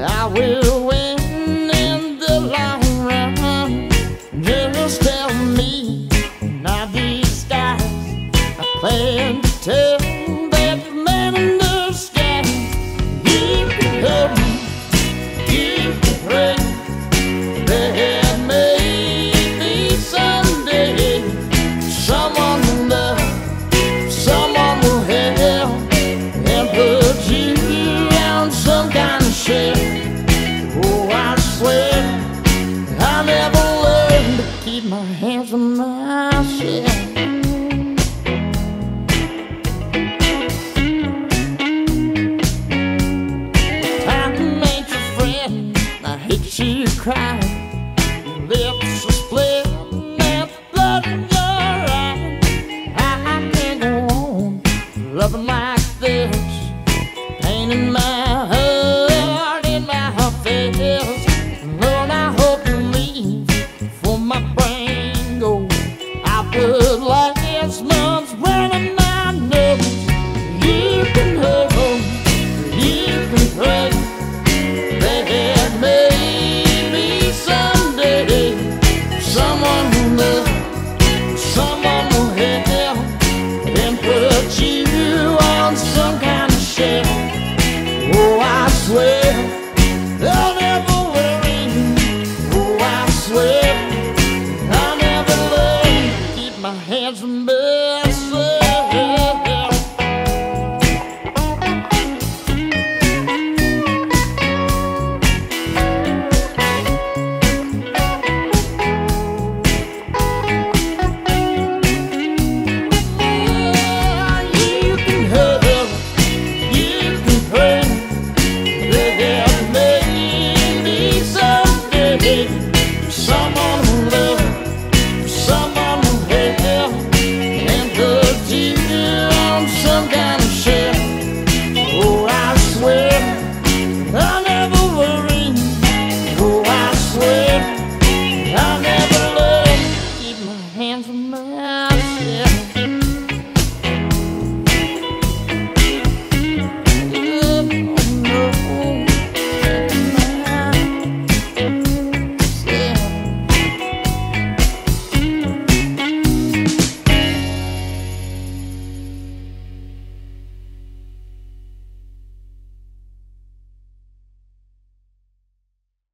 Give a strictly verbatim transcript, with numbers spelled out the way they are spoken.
I will win in the long run. Just tell me, now these guys are playing to tell that man in the sky. You can help me, you can pray that maybe someday someone will love, someone will help, and put you on some kind of ship. My hands on my shit. Time ain't your friend. I hate you crying. Your lips are split, and blood in your eyes. I can't go on loving like this. Pain in my heart, in my face. Lord, I hope you leave for my brain. Good last month's running my nose. You can hurl, you can pray that maybe someday someone will love, someone will help, and put you on some kind of shelf. Oh, I swear